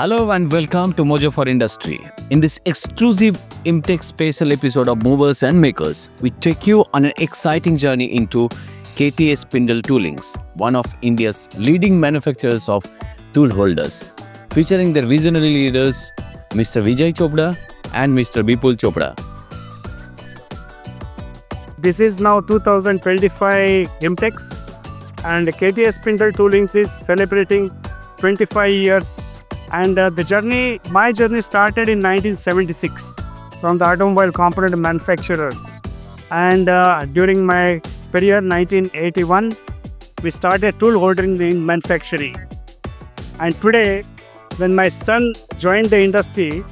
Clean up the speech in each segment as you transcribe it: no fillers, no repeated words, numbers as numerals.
Hello and welcome to Mojo for Industry. In this exclusive Imtex special episode of Movers and Makers, we take you on an exciting journey into KTA Spindle Toolings, one of India's leading manufacturers of tool holders, featuring their visionary leaders, Mr. Vijay Chopda and Mr. Vipul Chopda. This is now 2025 Imtex, and KTA Spindle Toolings is celebrating 25 years. And my journey started in 1976 from the automobile component manufacturers. And during my period 1981, we started tool holding in manufacturing. And today, when my son joined the industry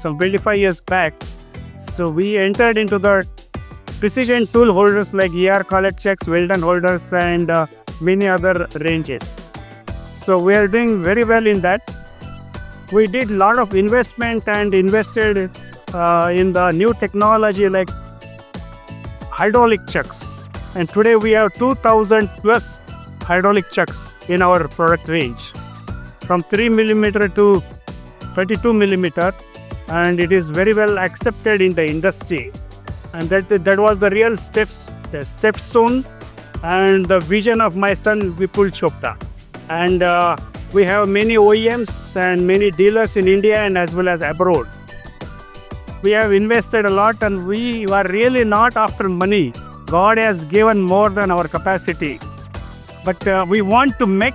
some 25 years back, so we entered into the precision tool holders like ER collet chucks, Weldon holders, and many other ranges. So we are doing very well in that. We did a lot of investment and invested in the new technology like hydraulic chucks. And today we have 2000 plus hydraulic chucks in our product range, from 3mm to 32mm, and it is very well accepted in the industry. And that was the real steps, the stepstone and the vision of my son Vipul Chopda. And we have many OEMs and many dealers in India and as well as abroad. We have invested a lot, and we are really not after money. God has given more than our capacity. But we want to make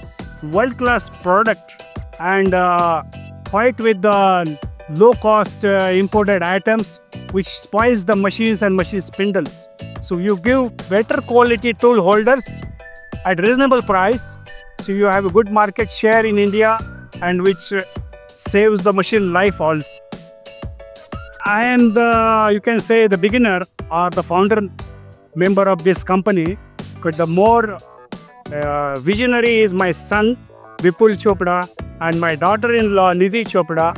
world-class product and fight with the low-cost imported items which spoils the machines and machine spindles. So you give better quality tool holders at reasonable price. So you have a good market share in India, and which saves the machine life also. I am the beginner or the founder member of this company, but the more visionary is my son Vipul Chopda, and my daughter-in-law Nidhi Chopda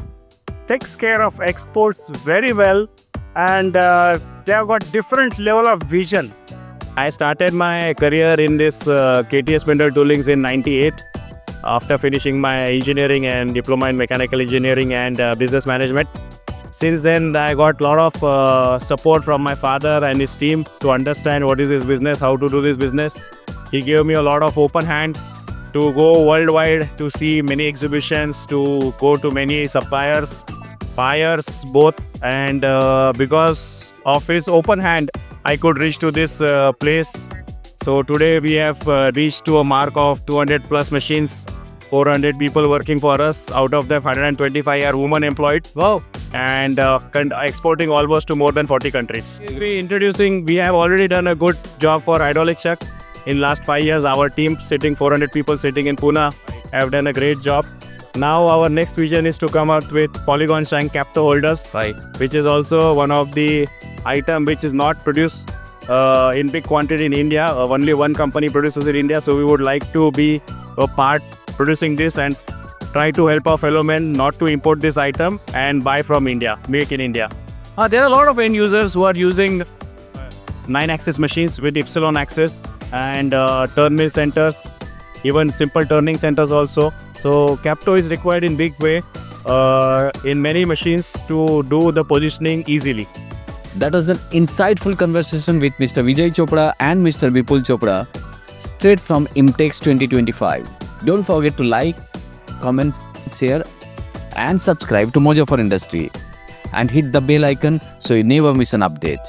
takes care of exports very well, and they have got different level of vision. I started my career in this KTA Spindle Toolings in 98 after finishing my engineering and diploma in mechanical engineering and business management. Since then, I got a lot of support from my father and his team to understand what is this business, how to do this business. He gave me a lot of open hand to go worldwide, to see many exhibitions, to go to many suppliers, buyers both, and because of his open hand, I could reach to this place. So today we have reached to a mark of 200 plus machines, 400 people working for us. Out of them, 125 are women employed. Wow! And exporting almost to more than 40 countries. We have already done a good job for hydraulic chuck. In last 5 years, our team sitting 400 people sitting in Pune have done a great job. Now our next vision is to come out with Polygon Shank Capto Holders, right, which is also one of the item which is not produced in big quantity in India. Only one company produces in India, so we would like to be a part producing this and try to help our fellow men not to import this item and buy from India, make in India. There are a lot of end users who are using 9-axis machines with epsilon axis and turn mill centers, even simple turning centers also. So Capto is required in big way in many machines to do the positioning easily. That was an insightful conversation with Mr. Vijay Chopda and Mr. Vipul Chopda, straight from Imtex 2025. Don't forget to like, comment, share and subscribe to Mojo for Industry, and hit the bell icon so you never miss an update.